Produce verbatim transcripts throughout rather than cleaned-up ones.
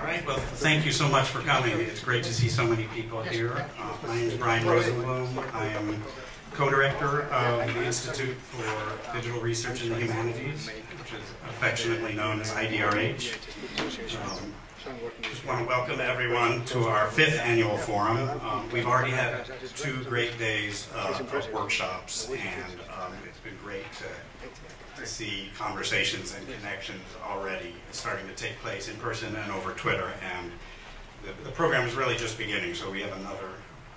All right, well, thank you so much for coming. It's great to see so many people here. Uh, my name is Brian Rosenblum. I am co-director of the Institute for Digital Research in the Humanities, which is affectionately known as I D R H. Um, just want to welcome everyone to our fifth annual forum. Um, we've already had two great days uh, of workshops, and um, it's been great to to see conversations and connections already starting to take place in person and over Twitter, and the, the program is really just beginning, so we have another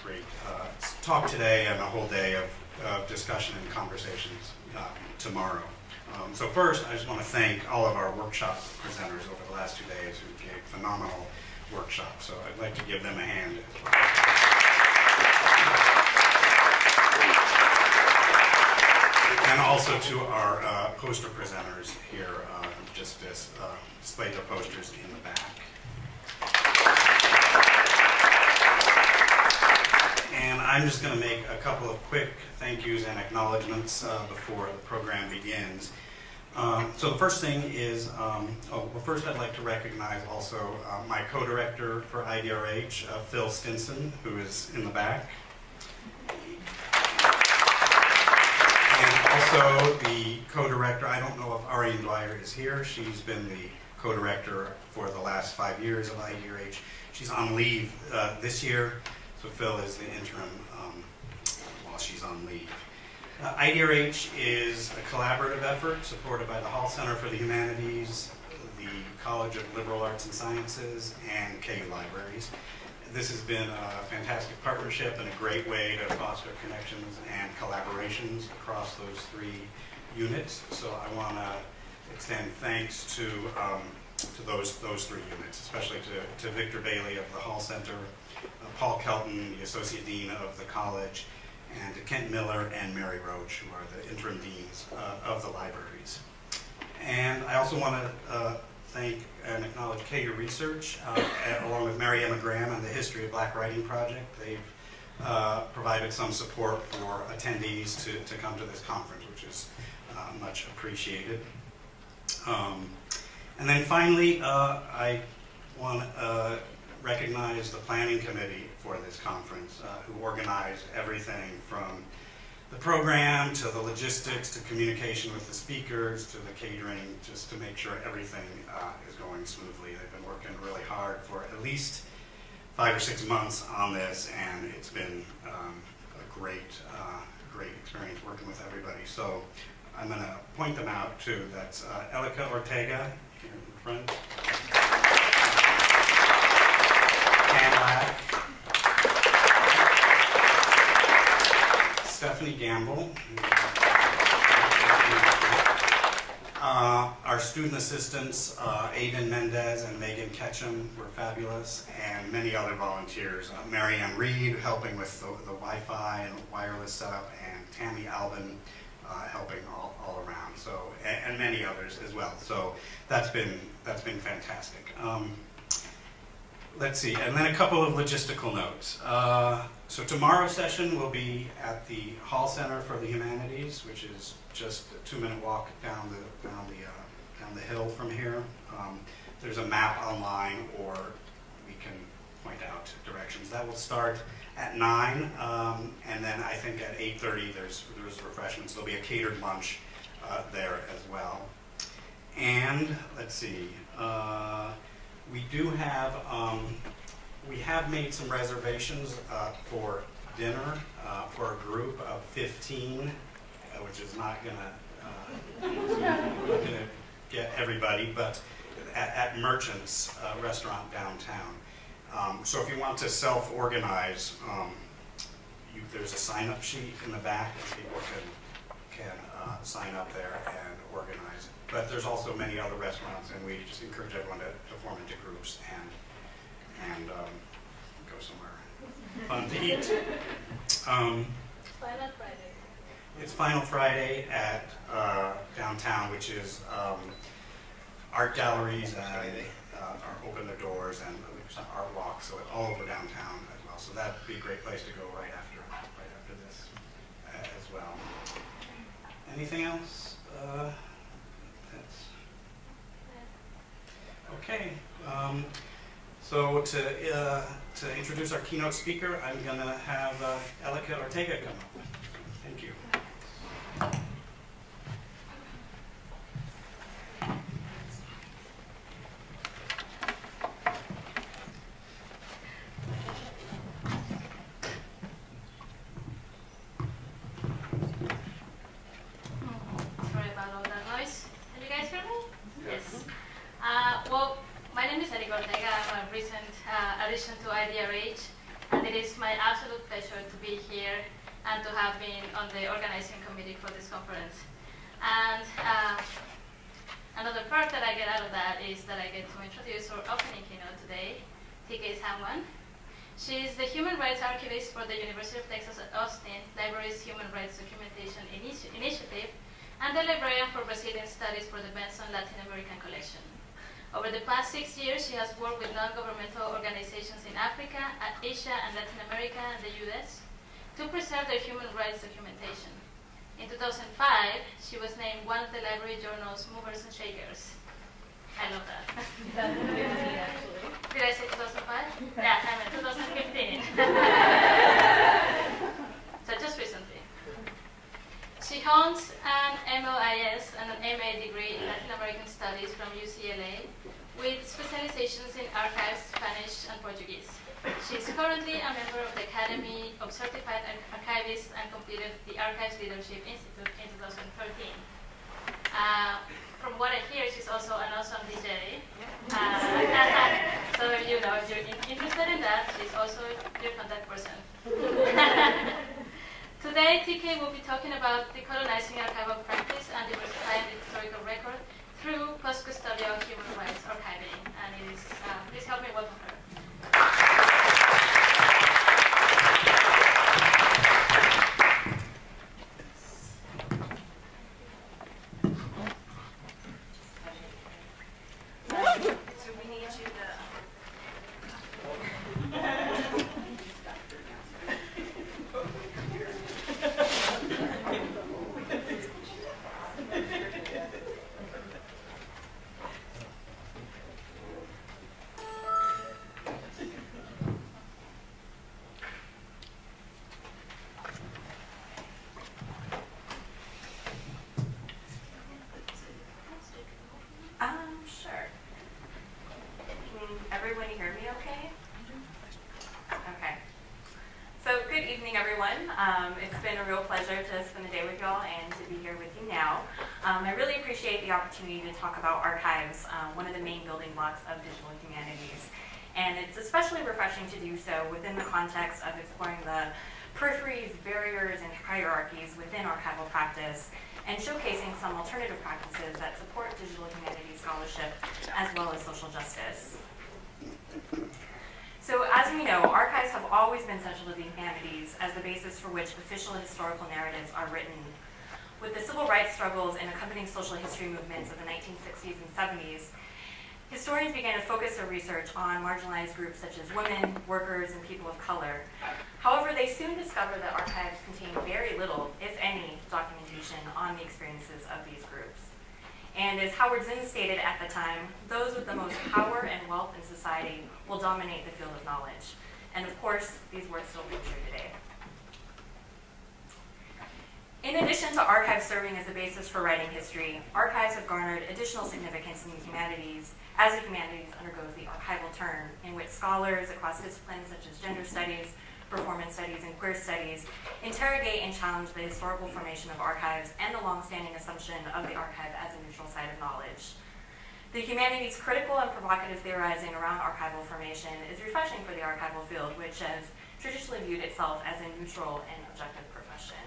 great uh, talk today and a whole day of, of discussion and conversations uh, tomorrow. Um, so first, I just want to thank all of our workshop presenters over the last two days who gave phenomenal workshops, so I'd like to give them a hand as well. And also to our uh, poster presenters here, uh, just this uh, display the posters in the back. And I'm just going to make a couple of quick thank yous and acknowledgments uh, before the program begins. Um, so the first thing is, um, oh, well, first I'd like to recognize also uh, my co-director for I D R H, uh, Phil Stinson, who is in the back. Also, the co-director, I don't know if Ariane Dwyer is here. She's been the co-director for the last five years of I D R H. She's on leave uh, this year, so Phil is the interim um, while she's on leave. Uh, I D R H is a collaborative effort supported by the Hall Center for the Humanities, the College of Liberal Arts and Sciences, and K U Libraries. This has been a fantastic partnership and a great way to foster connections and collaborations across those three units. So I want to extend thanks to um, to those those three units, especially to, to Victor Bailey of the Hall Center, uh, Paul Kelton, the Associate Dean of the College, and to Kent Miller and Mary Roach, who are the interim deans uh, of the libraries. And I also want to uh, thank and acknowledge K U Research, uh, along with Mary Emma Graham and the History of Black Writing Project. They've uh, provided some support for attendees to, to come to this conference, which is uh, much appreciated. Um, and then finally, uh, I want to uh, recognize the planning committee for this conference, uh, who organized everything from the program, to the logistics, to communication with the speakers, to the catering, just to make sure everything uh, is going smoothly. They've been working really hard for at least five or six months on this, and it's been um, a great, uh, great experience working with everybody. So I'm going to point them out too. That's uh, Elika Ortega here in front, Cam Lack, Stephanie Gamble, uh, our student assistants, uh, Aiden Mendez and Megan Ketchum were fabulous, and many other volunteers. Uh, Marianne Reed helping with the, the Wi-Fi and wireless setup, and Tammy Alban uh, helping all, all around. So, and, and many others as well. So that's been that's been fantastic. Um, Let's see, and then a couple of logistical notes. Uh, so tomorrow's session will be at the Hall Center for the Humanities, which is just a two-minute walk down the down the uh, down the hill from here. Um, there's a map online, or we can point out directions. That will start at nine, um, and then I think at eight thirty there's there's refreshments. There'll be a catered lunch uh, there as well. And let's see. Uh, We do have, um, we have made some reservations uh, for dinner uh, for a group of fifteen, uh, which is not going uh, to get everybody, but at, at Merchant's uh, restaurant downtown. Um, so if you want to self-organize, um, you, there's a sign-up sheet in the back that people can, can uh, sign up there and organize. But there's also many other restaurants, and we just encourage everyone to, to form into groups and and um, go somewhere fun to eat. Um, Final Friday. It's Final Friday at uh, downtown, which is um, art galleries and, uh, are open their doors, and there's an art walk, so it's all over downtown as well. So that'd be a great place to go right after right after this uh, as well. Anything else? Uh, Okay, um, So to, uh, to introduce our keynote speaker, I'm going to have uh, Elika Ortega come up. Thank you. T Kay Sangwand. She is the Human Rights Archivist for the University of Texas at Austin, Libraries Human Rights Documentation Initi- Initiative, and the Librarian for Brazilian Studies for the Benson Latin American Collection. Over the past six years, she has worked with non-governmental organizations in Africa, Asia, and Latin America, and the U S to preserve their human rights documentation. In two thousand five, she was named one of the Library Journal's Movers and Shakers. I love that. Did I say two thousand five? Yeah, I meant two thousand fifteen. So just recently. She holds an M O I S and an M A degree in Latin American Studies from U C L A with specializations in archives, Spanish, and Portuguese. She is currently a member of the Academy of Certified Archivists and completed the Archives Leadership Institute in two thousand thirteen. Uh, From what I hear, she's also an awesome D J. Uh, so if you know, if you're interested in that, she's also your contact person. Today, T K will be talking about decolonizing archival practice and diversifying the historical record through post-custodial human rights archiving. And it is, uh, please help me welcome her. To talk about archives, um, one of the main building blocks of digital humanities. And it's especially refreshing to do so within the context of exploring the peripheries, barriers, and hierarchies within archival practice, and showcasing some alternative practices that support digital humanities scholarship as well as social justice. So as we know, archives have always been central to the humanities as the basis for which official historical narratives are written. With the civil rights struggles and accompanying social history movements of the nineteen sixties and seventies, historians began to focus their research on marginalized groups such as women, workers, and people of color. However, they soon discovered that archives contain very little, if any, documentation on the experiences of these groups. And as Howard Zinn stated at the time, those with the most power and wealth in society will dominate the field of knowledge. And of course, these words still ring true today. In addition to archives serving as the basis for writing history, archives have garnered additional significance in the humanities as the humanities undergoes the archival turn, in which scholars across disciplines such as gender studies, performance studies, and queer studies interrogate and challenge the historical formation of archives and the longstanding assumption of the archive as a neutral site of knowledge. The humanities' critical and provocative theorizing around archival formation is refreshing for the archival field, which has traditionally viewed itself as a neutral and objective profession.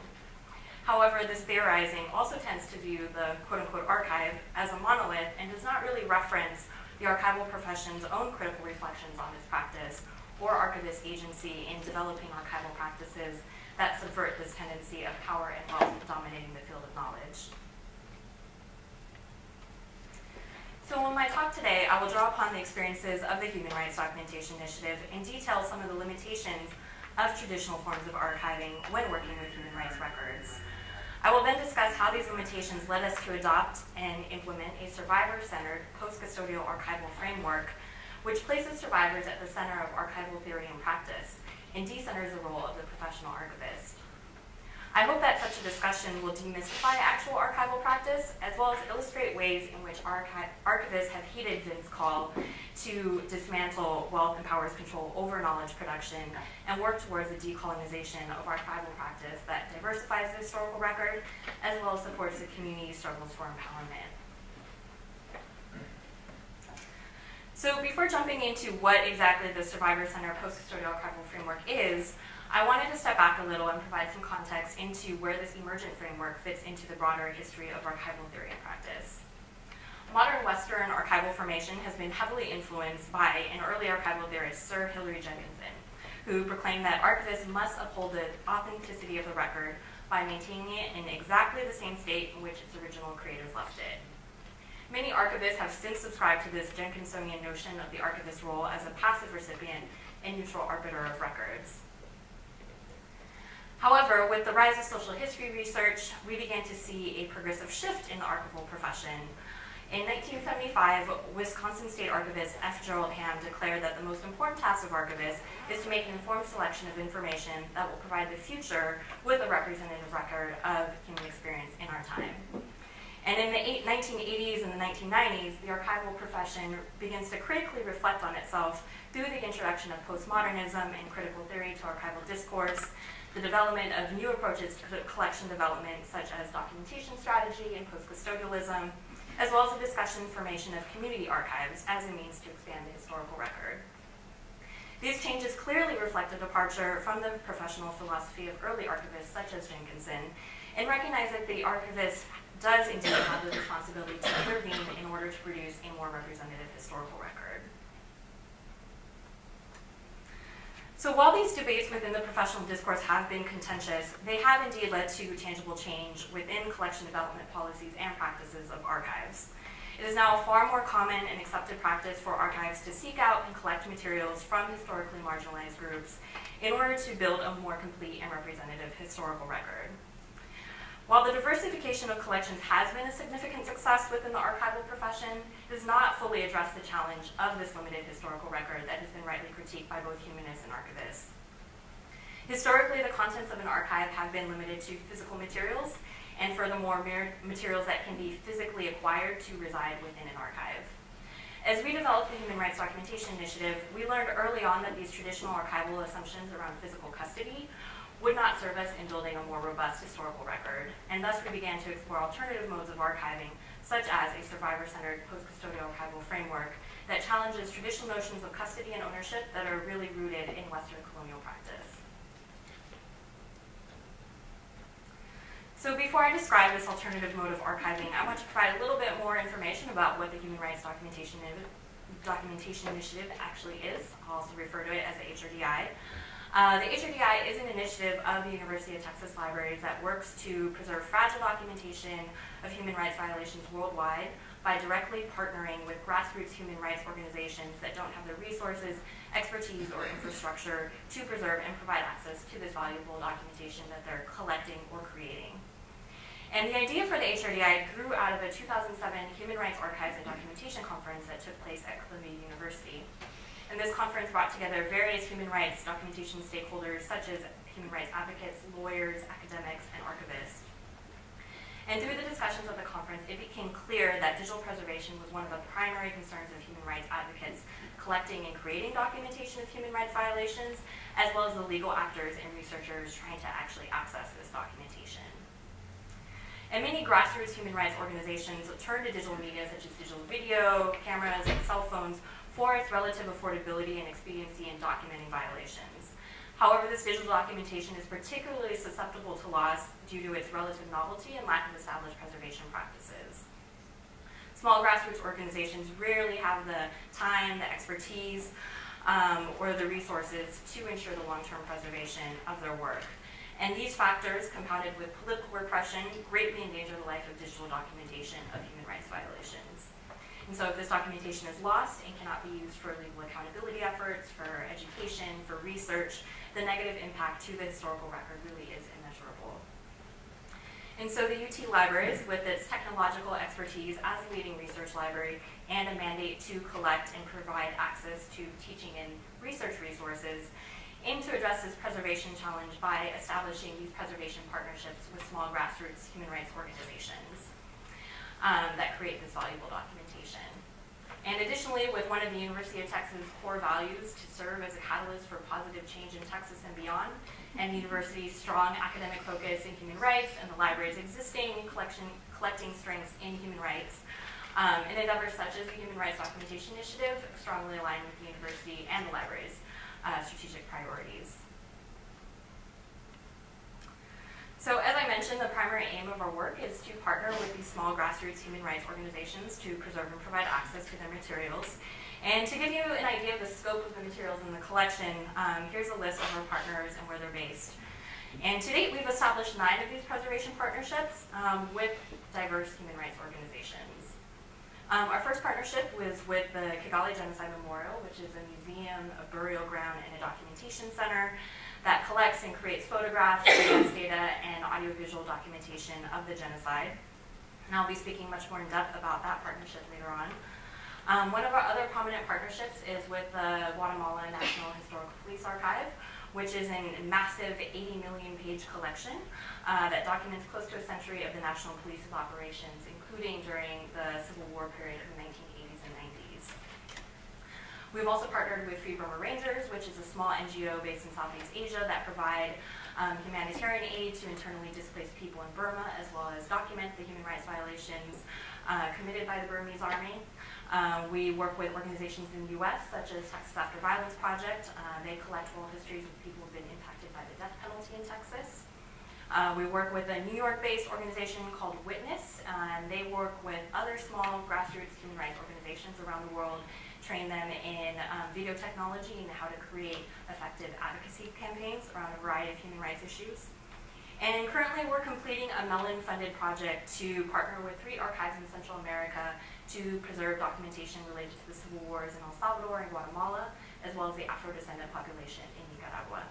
However, this theorizing also tends to view the quote-unquote archive as a monolith and does not really reference the archival profession's own critical reflections on this practice or archivist agency in developing archival practices that subvert this tendency of power and wealth dominating the field of knowledge. So in my talk today, I will draw upon the experiences of the Human Rights Documentation Initiative and detail some of the limitations of traditional forms of archiving when working with human rights records. I will then discuss how these limitations led us to adopt and implement a survivor-centered post-custodial archival framework which places survivors at the center of archival theory and practice, and decenters the role of the professional archivist. I hope that such a discussion will demystify actual archival practice, as well as illustrate ways in which archi archivists have heeded Zinn's call to dismantle wealth and power's control over knowledge production and work towards a decolonization of archival practice that diversifies the historical record, as well as supports the community's struggles for empowerment. So before jumping into what exactly the Survivor Center post-custodial archival framework is, I wanted to step back a little and provide some context into where this emergent framework fits into the broader history of archival theory and practice. Modern Western archival formation has been heavily influenced by an early archival theorist, Sir Hilary Jenkinson, who proclaimed that archivists must uphold the authenticity of the record by maintaining it in exactly the same state in which its original creators left it. Many archivists have since subscribed to this Jenkinsonian notion of the archivist's role as a passive recipient and neutral arbiter of records. However, with the rise of social history research, we began to see a progressive shift in the archival profession. In nineteen seventy-five, Wisconsin State Archivist F. Gerald Ham declared that the most important task of archivists is to make an informed selection of information that will provide the future with a representative record of human experience in our time. And in the nineteen eighties and the nineteen nineties, the archival profession begins to critically reflect on itself through the introduction of postmodernism and critical theory to archival discourse, the development of new approaches to collection development, such as documentation strategy and post-custodialism, as well as the discussion and formation of community archives as a means to expand the historical record. These changes clearly reflect a departure from the professional philosophy of early archivists, such as Jenkinson, and recognize that the archivist does indeed have the responsibility to intervene in order to produce a more representative historical record. So while these debates within the professional discourse have been contentious, they have indeed led to tangible change within collection development policies and practices of archives. It is now a far more common and accepted practice for archives to seek out and collect materials from historically marginalized groups in order to build a more complete and representative historical record. While the diversification of collections has been a significant success within the archival profession, it does not fully address the challenge of this limited historical record that has been rightly critiqued by both humanists and archivists. Historically, the contents of an archive have been limited to physical materials, and furthermore, materials that can be physically acquired to reside within an archive. As we developed the Human Rights Documentation Initiative, we learned early on that these traditional archival assumptions around physical custody would not serve us in building a more robust historical record, and thus we began to explore alternative modes of archiving, such as a survivor-centered post-custodial archival framework that challenges traditional notions of custody and ownership that are really rooted in Western colonial practice. So before I describe this alternative mode of archiving, I want to provide a little bit more information about what the Human Rights Documentation, Documentation Initiative actually is. I'll also refer to it as the H R D I. Uh, the H R D I is an initiative of the University of Texas Libraries that works to preserve fragile documentation of human rights violations worldwide by directly partnering with grassroots human rights organizations that don't have the resources, expertise, or infrastructure to preserve and provide access to this valuable documentation that they're collecting or creating. And the idea for the H R D I grew out of a two thousand seven Human Rights Archives and Documentation Conference that took place at Columbia University. And this conference brought together various human rights documentation stakeholders, such as human rights advocates, lawyers, academics, and archivists. And through the discussions of the conference, it became clear that digital preservation was one of the primary concerns of human rights advocates collecting and creating documentation of human rights violations, as well as the legal actors and researchers trying to actually access this documentation. And many grassroots human rights organizations turned to digital media, such as digital video, cameras, and cell phones, for its relative affordability and expediency in documenting violations. However, this digital documentation is particularly susceptible to loss due to its relative novelty and lack of established preservation practices. Small grassroots organizations rarely have the time, the expertise, um, or the resources to ensure the long-term preservation of their work. And these factors, compounded with political repression, greatly endanger the life of digital documentation of human rights violations. And so if this documentation is lost and cannot be used for legal accountability efforts, for education, for research, the negative impact to the historical record really is immeasurable. And so the U T Libraries, with its technological expertise as a leading research library and a mandate to collect and provide access to teaching and research resources, aim to address this preservation challenge by establishing these preservation partnerships with small grassroots human rights organizations um, that create this valuable documentation. And additionally, with one of the University of Texas core values to serve as a catalyst for positive change in Texas and beyond, and the university's strong academic focus in human rights and the library's existing collection, collecting strengths in human rights, um, and endeavors such as the Human Rights Documentation Initiative strongly align with the university and the library's uh, strategic priorities. So as I mentioned, the primary aim of our work is to partner with these small grassroots human rights organizations to preserve and provide access to their materials. And to give you an idea of the scope of the materials in the collection, um, here's a list of our partners and where they're based. And to date, we've established nine of these preservation partnerships um, with diverse human rights organizations. Um, our first partnership was with the Kigali Genocide Memorial, which is a museum, a burial ground, and a documentation center that collects and creates photographs, advanced data, and audiovisual documentation of the genocide. And I'll be speaking much more in depth about that partnership later on. Um, one of our other prominent partnerships is with the Guatemala National Historical Police Archive, which is a massive eighty million page collection uh, that documents close to a century of the national police's operations, including during the Civil War period of the nineteen eighties and nineties. We've also partnered with Free Burma Rangers, which is a small N G O based in Southeast Asia that provide um, humanitarian aid to internally displaced people in Burma, as well as document the human rights violations uh, committed by the Burmese army. Uh, we work with organizations in the U S, such as Texas After Violence Project. Uh, they collect oral histories of people who've been impacted by the death penalty in Texas. Uh, we work with a New York-based organization called Witness, uh, and they work with other small grassroots human rights organizations around the world, train them in um, video technology and how to create effective advocacy campaigns around a variety of human rights issues. And currently we're completing a Mellon-funded project to partner with three archives in Central America to preserve documentation related to the civil wars in El Salvador and Guatemala, as well as the Afro-descendant population in Nicaragua.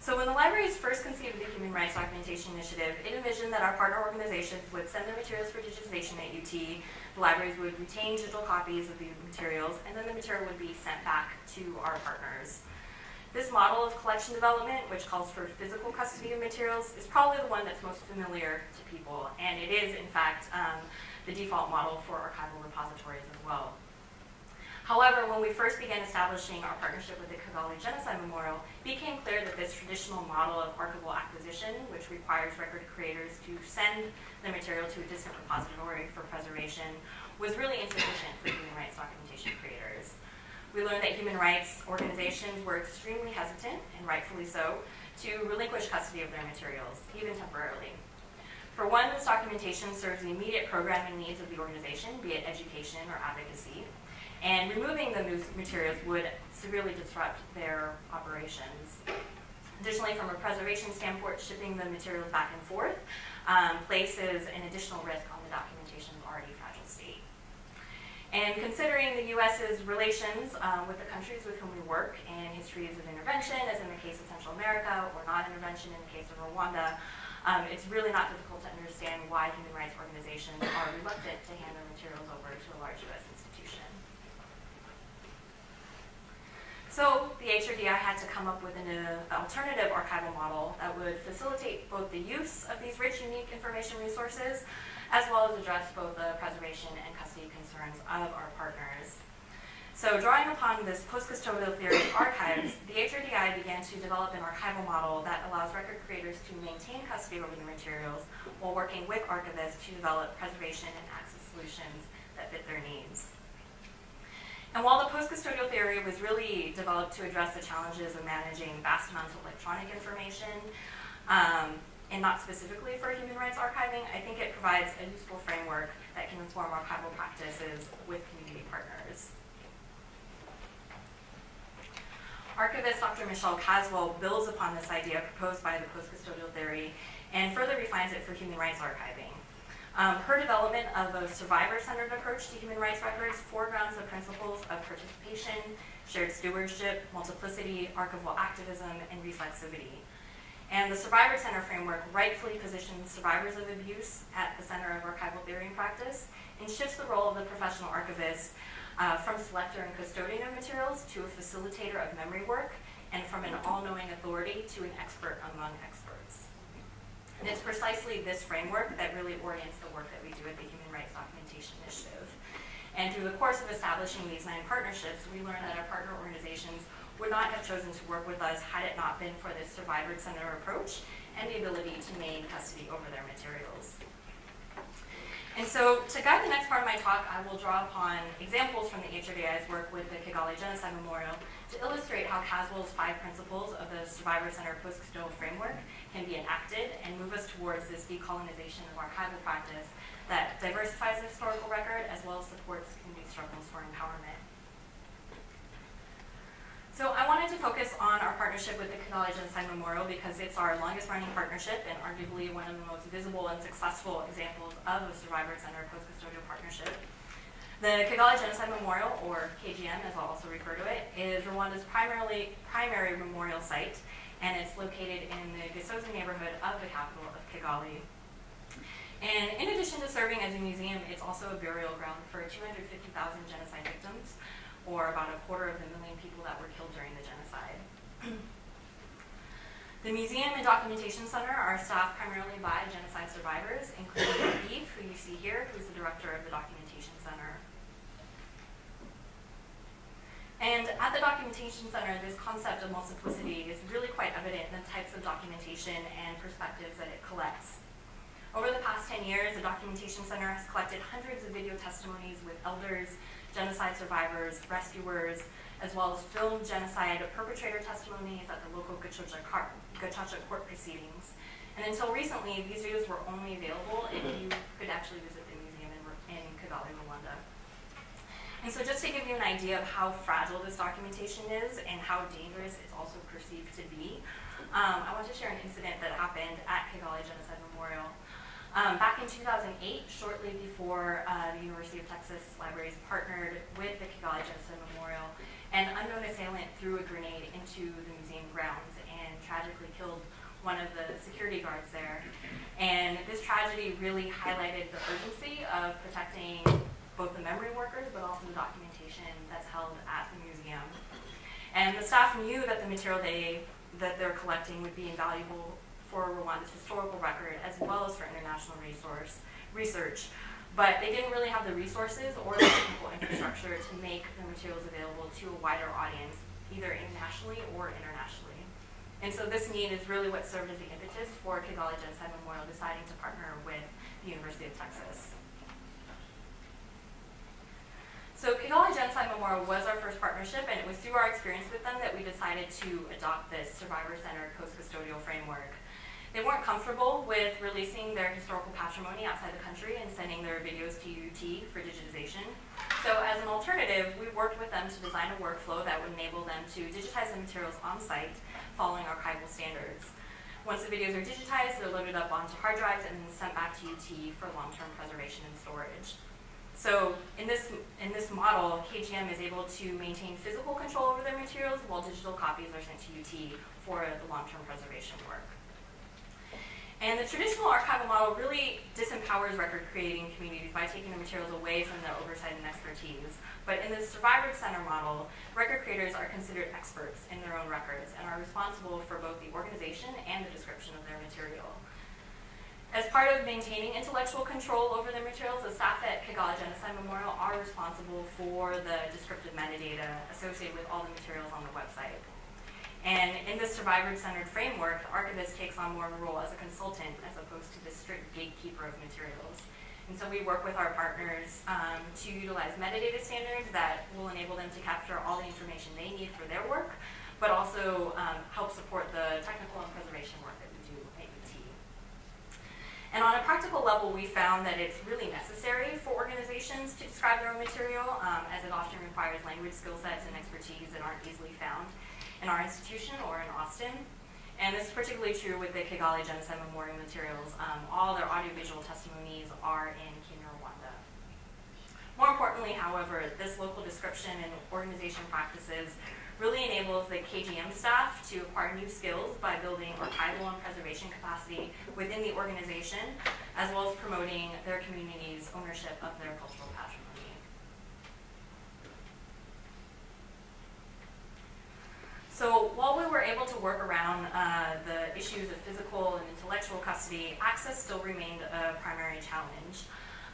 So when the libraries first conceived the Human Rights Documentation Initiative, it envisioned that our partner organizations would send their materials for digitization at U T, the libraries would retain digital copies of the materials, and then the material would be sent back to our partners. This model of collection development, which calls for physical custody of materials, is probably the one that's most familiar to people, and it is, in fact, um, the default model for archival repositories as well. However, when we first began establishing our partnership with the Kigali Genocide Memorial, it became clear that this traditional model of archival acquisition, which requires record creators to send the material to a distant repository for preservation, was really insufficient for human rights documentation creators. We learned that human rights organizations were extremely hesitant, and rightfully so, to relinquish custody of their materials, even temporarily. For one, this documentation serves the immediate programming needs of the organization, be it education or advocacy, and removing the materials would severely disrupt their operations. Additionally, from a preservation standpoint, shipping the materials back and forth um, places an additional risk on the documentation's already fragile state. And considering the U S's relations uh, with the countries with whom we work and histories of intervention, as in the case of Central America, or not intervention in the case of Rwanda, um, it's really not difficult to understand why human rights organizations are reluctant to hand their materials over to a large U S institution. So the H R D I had to come up with an uh, alternative archival model that would facilitate both the use of these rich, unique information resources, as well as address both the preservation and custody concerns of our partners. So drawing upon this post-custodial theory of archives, the H R D I began to develop an archival model that allows record creators to maintain custody over the materials while working with archivists to develop preservation and access solutions that fit their needs. And while the post-custodial theory was really developed to address the challenges of managing vast amounts of electronic information, um, and not specifically for human rights archiving, I think it provides a useful framework that can inform archival practices with community partners. Archivist Doctor Michelle Caswell builds upon this idea proposed by the post-custodial theory and further refines it for human rights archiving. Um, her development of a survivor-centered approach to human rights records foregrounds the principles of participation, shared stewardship, multiplicity, archival activism, and reflexivity. And the Survivor Center framework rightfully positions survivors of abuse at the center of archival theory and practice, and shifts the role of the professional archivist uh, from selector and custodian of materials to a facilitator of memory work, and from an all-knowing authority to an expert among experts. And it's precisely this framework that really orients the work that we do at the Human Rights Documentation Initiative. And through the course of establishing these nine partnerships, we learned that our partner organizations would not have chosen to work with us had it not been for this survivor-centered approach and the ability to maintain custody over their materials. And so, to guide the next part of my talk, I will draw upon examples from the H R D I's work with the Kigali Genocide Memorial to illustrate how Caswell's five principles of the survivor-centered post-custodial framework can be enacted and move us towards this decolonization of archival practice that diversifies the historical record as well as supports community struggles for empowerment. So I wanted to focus on our partnership with the Kigali Genocide Memorial because it's our longest running partnership and arguably one of the most visible and successful examples of a survivor-centered post-custodial partnership. The Kigali Genocide Memorial, or K G M as I'll also refer to it, is Rwanda's primarily, primary memorial site, and it's located in the Gisozi neighborhood of the capital of Kigali. And in addition to serving as a museum, it's also a burial ground for two hundred fifty thousand genocide victims, or about a quarter of the million people that were killed during the genocide. The Museum and Documentation Center are staffed primarily by genocide survivors, including Eve, who you see here, who's the director of the Documentation Center. And at the Documentation Center, this concept of multiplicity is really quite evident in the types of documentation and perspectives that it collects. Over the past ten years, the Documentation Center has collected hundreds of video testimonies with elders, genocide survivors, rescuers, as well as filmed genocide perpetrator testimonies at the local Gacaca court proceedings. And until recently, these videos were only available if you could actually visit the museum in, in Kigali, Rwanda. And so just to give you an idea of how fragile this documentation is and how dangerous it's also perceived to be, um, I want to share an incident that happened at Kigali Genocide Memorial. Um, back in two thousand eight, shortly before uh, the University of Texas Libraries partnered with the Kigali Genocide Memorial, an unknown assailant threw a grenade into the museum grounds and tragically killed one of the security guards there. And this tragedy really highlighted the urgency of protecting both the memory workers but also the documentation that's held at the museum. And the staff knew that the material they that they're collecting would be invaluable for Rwanda's historical record as well as for international resource research, but they didn't really have the resources or the technical infrastructure to make the materials available to a wider audience, either nationally or internationally. And so this need is really what served as the impetus for Kigali Genocide Memorial deciding to partner with the University of Texas. So Kigali Genocide Memorial was our first partnership, and it was through our experience with them that we decided to adopt this survivor-centered post-custodial framework. They weren't comfortable with releasing their historical patrimony outside the country and sending their videos to U T for digitization. So as an alternative, we worked with them to design a workflow that would enable them to digitize the materials on site following archival standards. Once the videos are digitized, they're loaded up onto hard drives and then sent back to U T for long-term preservation and storage. So in this, in this model, K G M is able to maintain physical control over their materials while digital copies are sent to U T for the long-term preservation work. And the traditional archival model really disempowers record-creating communities by taking the materials away from their oversight and expertise. But in the survivor-centered model, record creators are considered experts in their own records and are responsible for both the organization and the description of their material. As part of maintaining intellectual control over their materials, the staff at Kigali Genocide Memorial are responsible for the descriptive metadata associated with all the materials on the website. And in this survivor-centered framework, the archivist takes on more of a role as a consultant as opposed to the strict gatekeeper of materials. And so we work with our partners um, to utilize metadata standards that will enable them to capture all the information they need for their work, but also um, help support the technical and preservation work that we do at U T. And on a practical level, we found that it's really necessary for organizations to describe their own material, um, as it often requires language skill sets and expertise that aren't easily found in our institution or in Austin. And this is particularly true with the Kigali Genocide Memorial materials. Um, all their audiovisual testimonies are in Kenya, Rwanda. More importantly, however, this local description and organization practices really enables the K G M staff to acquire new skills by building archival and preservation capacity within the organization, as well as promoting their community's ownership of their cultural patrimony. So while we were able to work around uh, the issues of physical and intellectual custody, access still remained a primary challenge.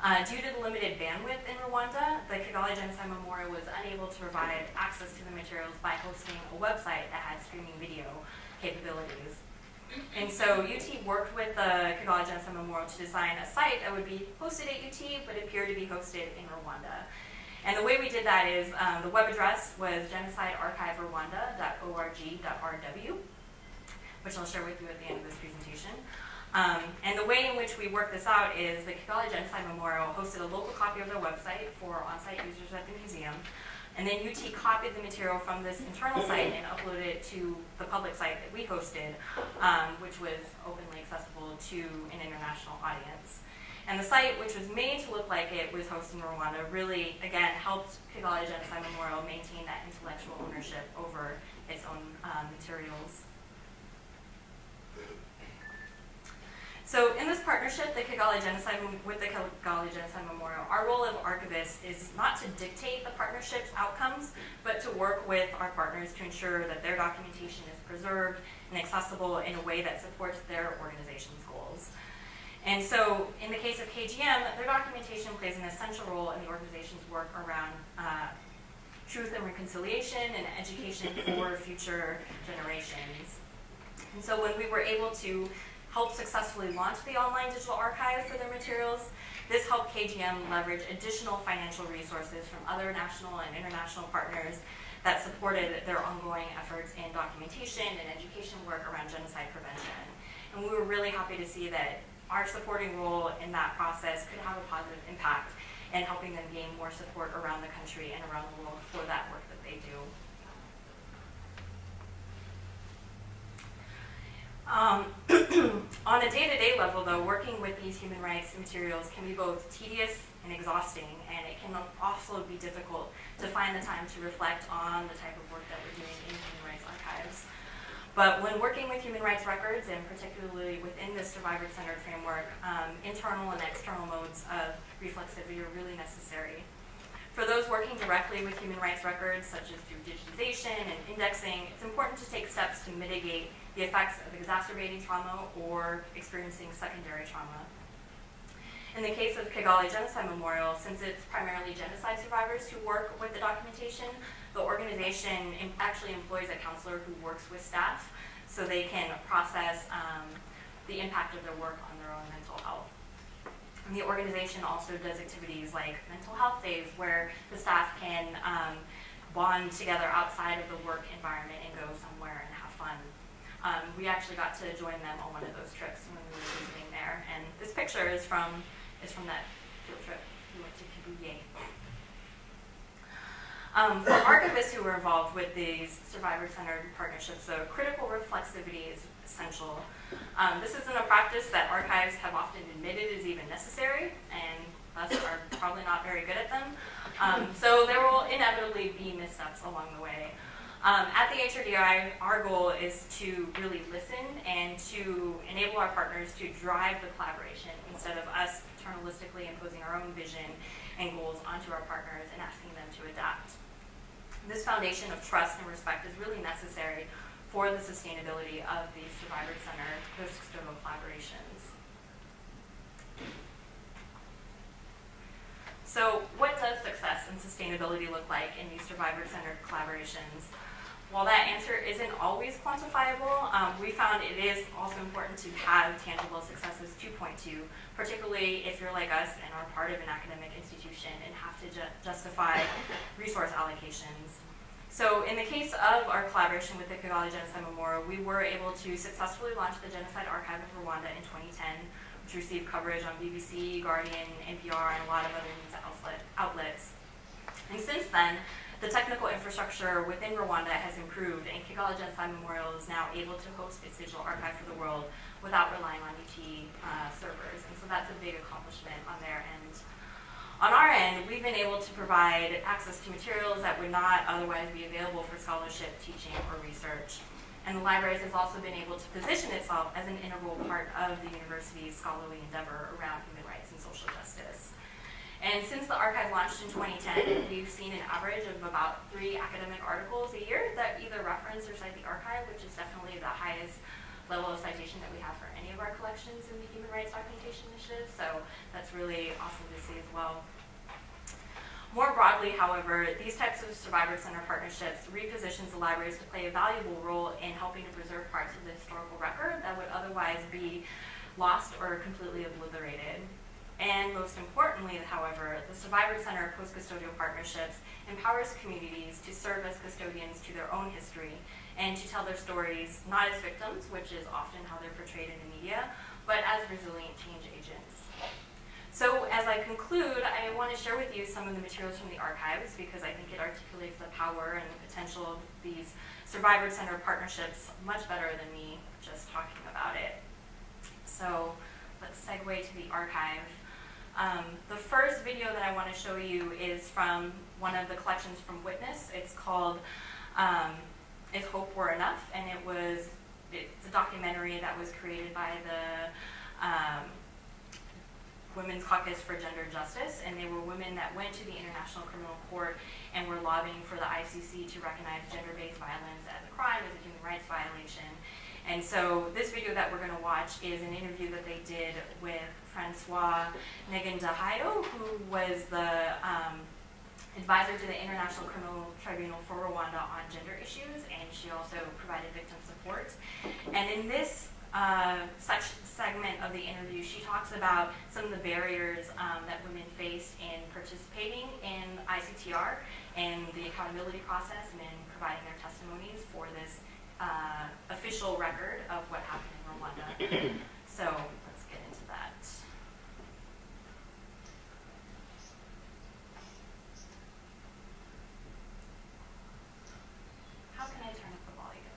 Uh, due to the limited bandwidth in Rwanda, the Kigali Genocide Memorial was unable to provide access to the materials by hosting a website that had streaming video capabilities. And so U T worked with the Kigali Genocide Memorial to design a site that would be hosted at U T but appeared to be hosted in Rwanda. And the way we did that is um, the web address was genocide archive rwanda dot org dot r w, which I'll share with you at the end of this presentation. Um, and the way in which we worked this out is the Kigali Genocide Memorial hosted a local copy of their website for on-site users at the museum. And then U T copied the material from this internal site and uploaded it to the public site that we hosted, um, which was openly accessible to an international audience. And the site, which was made to look like it was hosted in Rwanda, really, again, helped Kigali Genocide Memorial maintain that intellectual ownership over its own uh, materials. So in this partnership the Kigali Genocide, with the Kigali Genocide Memorial, our role as archivists is not to dictate the partnership's outcomes, but to work with our partners to ensure that their documentation is preserved and accessible in a way that supports their organization's goals. And so, in the case of K G M, their documentation plays an essential role in the organization's work around uh, truth and reconciliation and education for future generations. And so when we were able to help successfully launch the online digital archive for their materials, this helped K G M leverage additional financial resources from other national and international partners that supported their ongoing efforts in documentation and education work around genocide prevention. And we were really happy to see that our supporting role in that process could have a positive impact in helping them gain more support around the country and around the world for that work that they do. Um, on a day-to-day level, though, working with these human rights materials can be both tedious and exhausting, and it can also be difficult to find the time to reflect on the type of work that we're doing in human rights archives. But when working with human rights records, and particularly within this survivor-centered framework, um, internal and external modes of reflexivity are really necessary. For those working directly with human rights records, such as through digitization and indexing, it's important to take steps to mitigate the effects of exacerbating trauma or experiencing secondary trauma. In the case of Kigali Genocide Memorial, since it's primarily genocide survivors who work with the documentation, the organization actually employs a counselor who works with staff so they can process um, the impact of their work on their own mental health. And the organization also does activities like mental health days where the staff can um, bond together outside of the work environment and go somewhere and have fun. Um, we actually got to join them on one of those trips when we were visiting there. And this picture is from, is from that field trip we went to Kibuye. Um, for archivists who are involved with these survivor-centered partnerships, though, critical reflexivity is essential. Um, this isn't a practice that archives have often admitted is even necessary, and thus are probably not very good at them. Um, so there will inevitably be missteps along the way. Um, at the H R D I, our goal is to really listen and to enable our partners to drive the collaboration instead of us paternalistically imposing our own vision and goals onto our partners and asking them to adapt. This foundation of trust and respect is really necessary for the sustainability of the survivor-centered post-external collaborations. So what does success and sustainability look like in these survivor-centered collaborations? While that answer isn't always quantifiable, um, we found it is also important to have tangible successes to point to, particularly if you're like us and are part of an academic institution and have to ju justify resource allocations. So in the case of our collaboration with the Kigali Genocide Memorial, we were able to successfully launch the Genocide Archive of Rwanda in twenty ten, which received coverage on B B C, Guardian, N P R, and a lot of other news outlet outlets. And since then, the technical infrastructure within Rwanda has improved, and Kigali Genocide Memorial is now able to host its digital archive for the world without relying on U T uh, servers. And so that's a big accomplishment on their end. on our end, we've been able to provide access to materials that would not otherwise be available for scholarship, teaching, or research. And the library has also been able to position itself as an integral part of the university's scholarly endeavor around human rights and social justice. And since the archive launched in twenty ten, we've seen an average of about three academic articles a year that either reference or cite the archive, which is definitely the highest level of citation that we have for any of our collections in the Human Rights Documentation Initiative, so that's really awesome to see as well. More broadly, however, these types of survivor center partnerships repositions the libraries to play a valuable role in helping to preserve parts of the historical record that would otherwise be lost or completely obliterated. And most importantly, however, the Survivor Center post-custodial partnerships empowers communities to serve as custodians to their own history and to tell their stories not as victims, which is often how they're portrayed in the media, but as resilient change agents. So as I conclude, I want to share with you some of the materials from the archives because I think it articulates the power and the potential of these Survivor Center partnerships much better than me just talking about it. So let's segue to the archive. Um, the first video that I want to show you is from one of the collections from Witness. It's called um, If Hope Were Enough, and it was it's a documentary that was created by the um, Women's Caucus for Gender Justice, and they were women that went to the International Criminal Court and were lobbying for the I C C to recognize gender-based violence as a crime, as a human rights violation. And so this video that we're going to watch is an interview that they did with Francois Negandahayo, who was the um, advisor to the International Criminal Tribunal for Rwanda on gender issues, and she also provided victim support. And in this uh, such segment of the interview, she talks about some of the barriers um, that women faced in participating in I C T R and the accountability process and in providing their testimonies for this Uh, official record of what happened in Rwanda. So let's get into that. How can I turn up the volume?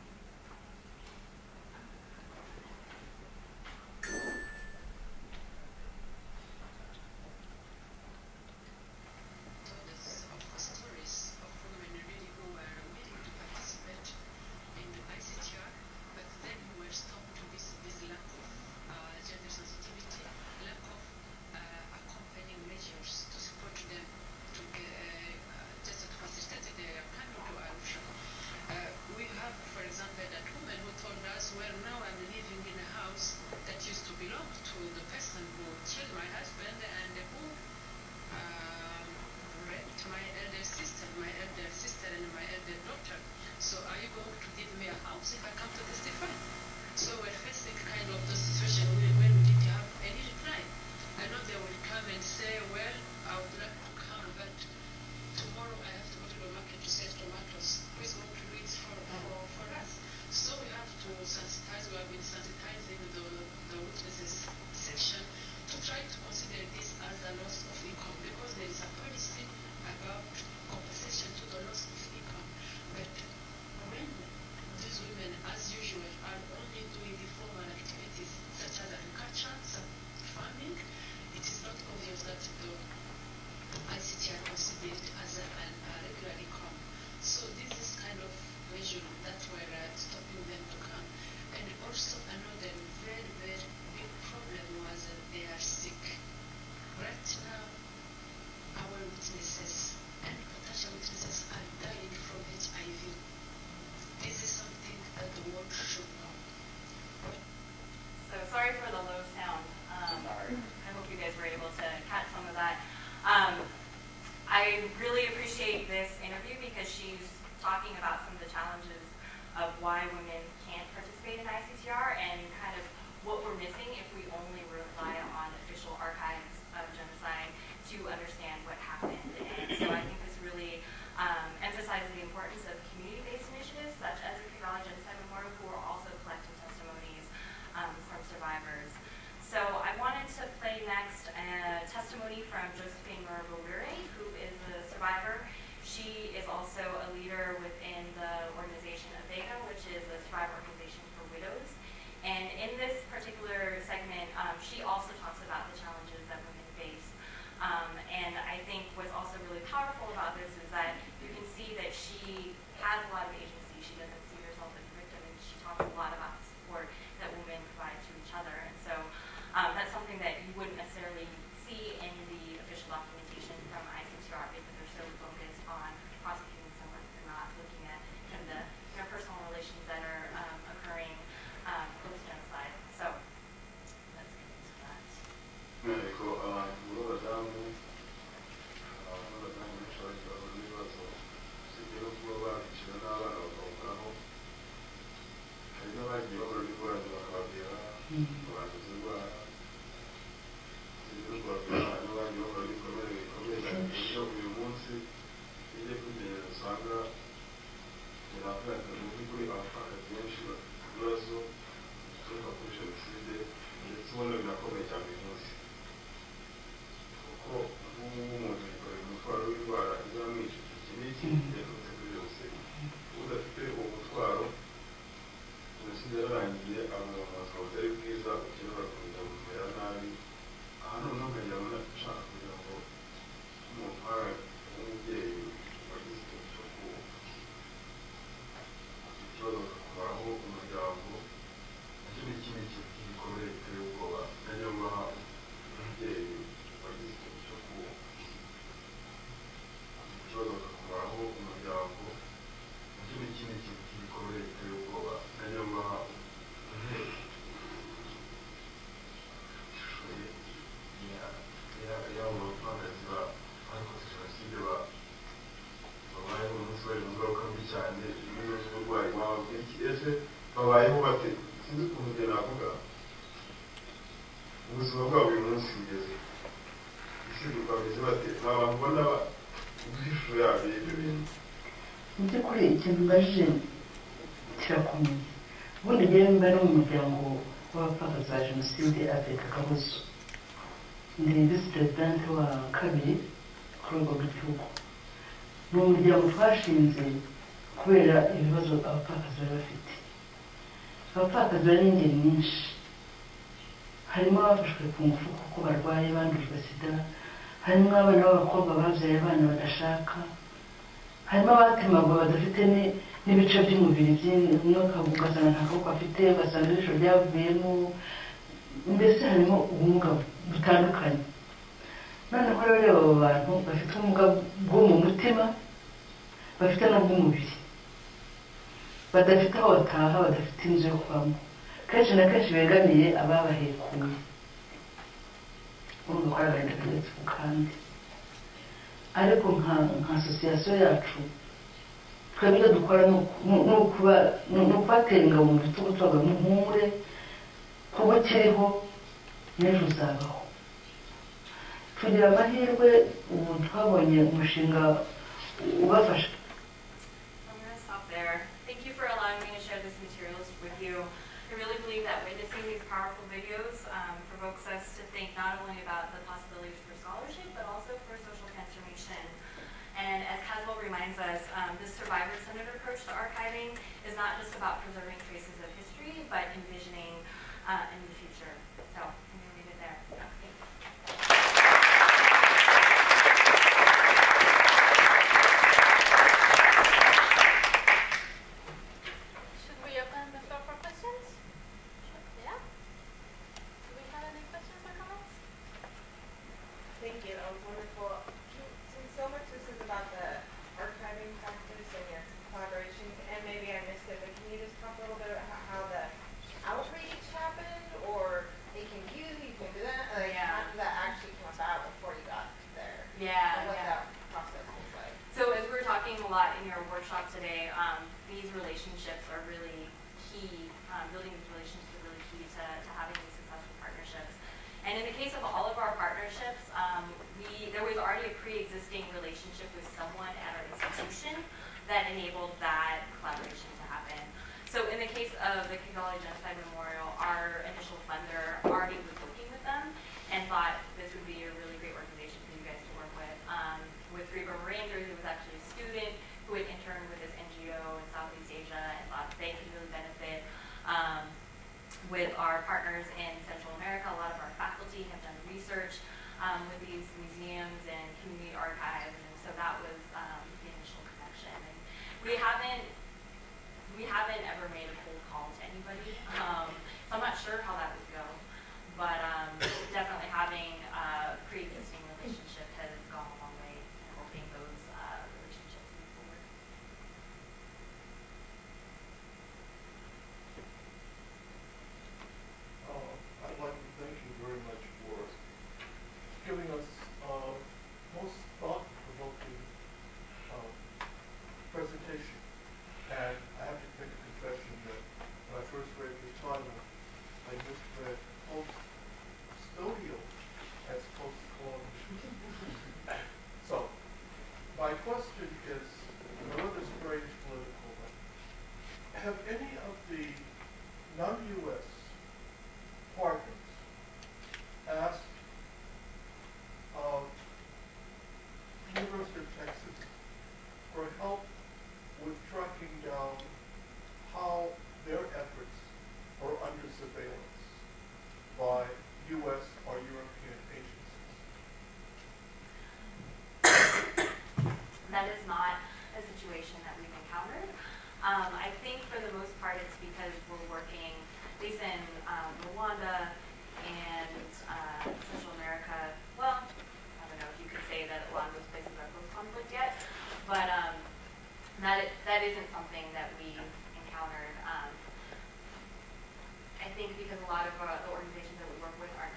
I Because a lot of uh, the organizations that we work with aren't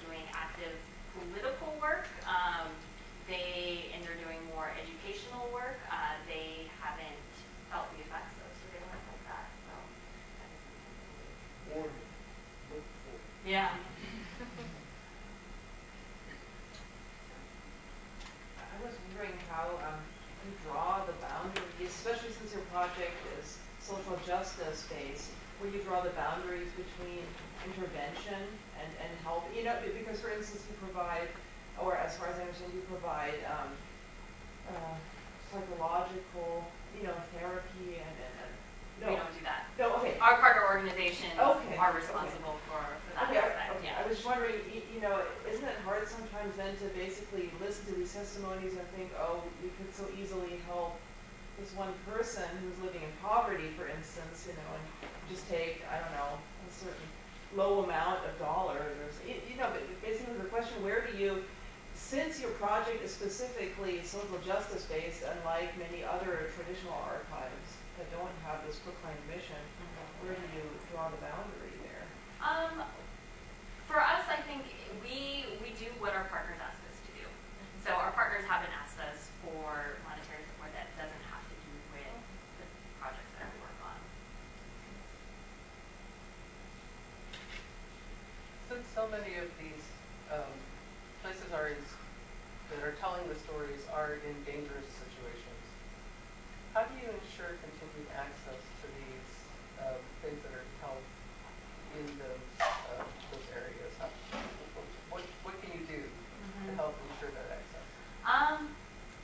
doing active political work. Um, social justice space where you draw the boundaries between intervention and, and help, you know, because for instance you provide, or as far as I understand, you provide um, uh, psychological, you know, therapy and, and, and no. We don't do that. No, okay. Our partner organizations okay. are responsible okay. for, for that okay. aspect. Okay. Yeah. I was just wondering, you know, isn't it hard sometimes then to basically listen to these testimonies and think, oh, we could so easily help this one person who's living in poverty, for instance, you know, and just take, I don't know, a certain low amount of dollars, or, you know, but basically the question, where do you, since your project is specifically social justice based, unlike many other traditional archives that don't have this proclaimed mission, where do you draw the boundary there? Um, for us, I think we, we do what our partners ask us to do. So our partners haven't asked us for monetary support that doesn't have to do with the projects that we work on. Since so many of these um, places are in, that are telling the stories are in dangerous situations, how do you ensure continued access to these uh, things that are held in those, uh, those areas? How, what, what can you do mm-hmm. to help ensure that access? Um,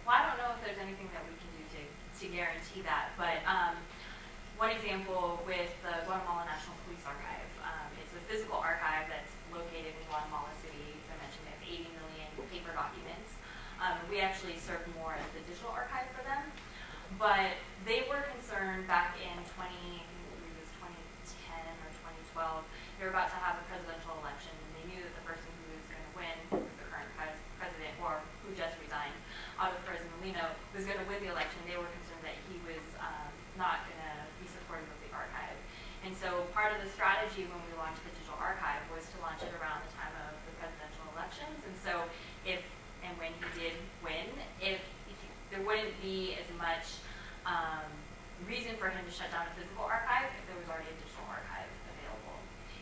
well, I don't know if there's anything that we can do to, to guarantee that, but um, one example with the Guatemala National Police Archive, um, it's a physical archive that's located in Guatemala City. As I mentioned, they have eighty million paper documents. Um, we actually serve more as the digital archive for them. But they were concerned back in twenty ten or twenty twelve, they were about to have a presidential election, and they knew that the person who was going to win, who was the current pres president, or who just resigned out of President Molino, was going to win the election. They were concerned that he was um, not going to be supportive of the archive. And so part of the strategy when we launched the digital archive was to launch it around the time of the presidential elections. And so if and when he did win, if there wouldn't be as much um, reason for him to shut down a physical archive if there was already a digital archive available.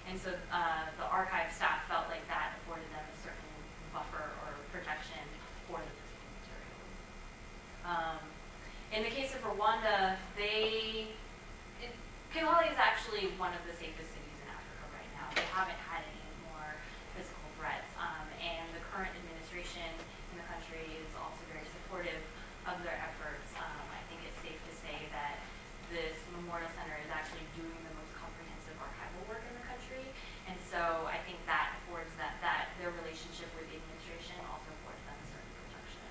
And so uh, the archive staff felt like that afforded them a certain buffer or protection for the physical materials. Um, in the case of Rwanda, they, it, Kigali is actually one of the safest cities in Africa right now. They haven't had any more physical threats. Um, and the current administration in the country is also very supportive of their efforts. Um, I think it's safe to say that this memorial center is actually doing the most comprehensive archival work in the country, and so I think that affords that, that their relationship with the administration also affords them a certain protection.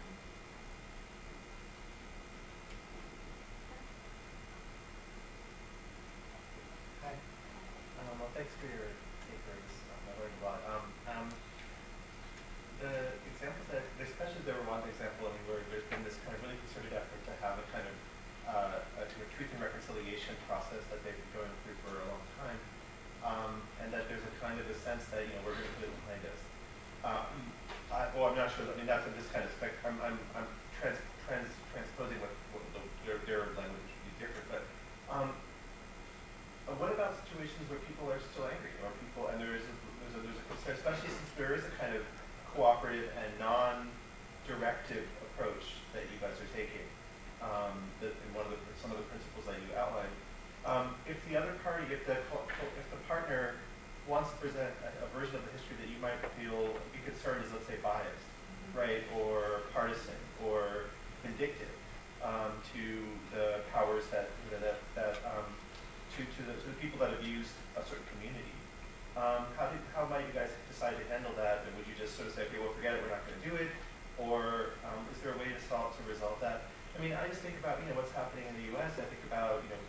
Hi. Um, well, thanks for your papers. Um, I learned a lot. Um, um, the examples that, especially the Rwanda example, I mean, where there's been this kind of really concerted effort to have a kind of uh, a, to a truth and reconciliation process that they've been going through for a long time, um, and that there's a kind of a sense that, you know, we're going to put it behind us. Um, I, well, I'm not sure. I mean, that's in this kind of spec. I'm, I'm, I'm trans, trans, transposing what, what the, their, their language would be different, but um, what about situations where people are still angry, or people, and there is a, there's a, there's a concern, especially since there is a kind of cooperative and non-directive approach that you guys are taking, um, that in one of the, some of the principles that you outlined. Um, if the other party, if the if the partner wants to present a, a version of the history that you might feel be concerned is, let's say, biased, mm-hmm. right, or partisan, or vindictive um, to the powers that that that um, to to the, to the people that have used a certain community. Um, how, did, how might you guys decide to handle that? And would you just sort of say, okay, well, forget it, we're not going to do it? Or um, is there a way to solve, to resolve that? I mean, I just think about, you know, what's happening in the U S I think about, you know,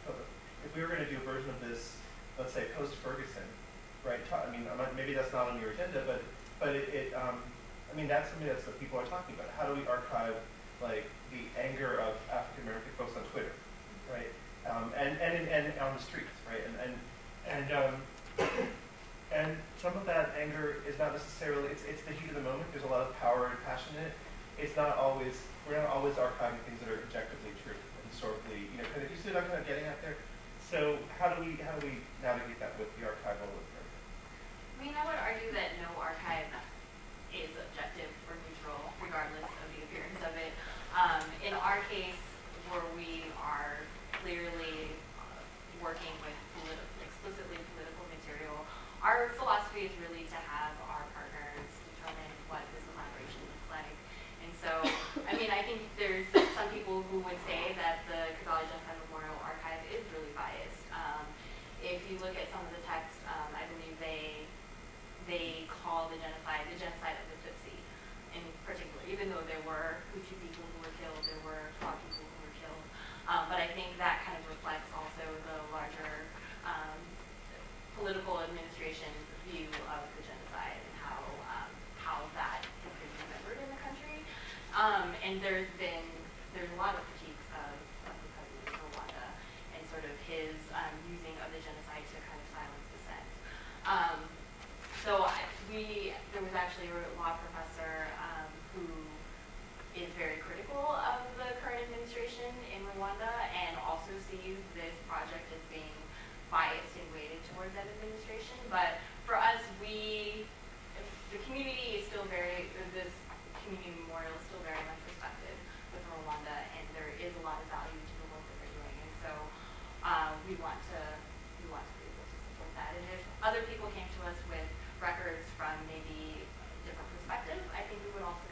if we were going to do a version of this, let's say, post-Ferguson, right? I mean, maybe that's not on your agenda, but but it, it um, I mean, that's something that's what people are talking about. How do we archive, like, the anger of African-American folks on Twitter, right? Um, and, and, and on the streets, right? And, and, and um, And some of that anger is not necessarily, it's, it's the heat of the moment. There's a lot of power and passion in it. It's not always, we're not always archiving things that are objectively true and historically, you know, kind of, you see what I'm kind of getting at there? So how do we, how do we navigate that with the archival approach? I mean, I would argue that no archive is objective or neutral, regardless of the appearance of it. Um, in our case, where we are clearly, you Um, and there's been, there's a lot of critiques of, of the president of Rwanda and sort of his um, using of the genocide to kind of silence dissent. Um, so I, we, there was actually a law professor um, who is very critical of the current administration in Rwanda and also sees this project as being biased and weighted towards that administration. But for us, we, the community is still very, this community memorial is still very much respected with Rwanda, and there is a lot of value to the work that they're doing, and so uh, we want to we want to be able to support that. And if other people came to us with records from maybe a different perspective, I think we would also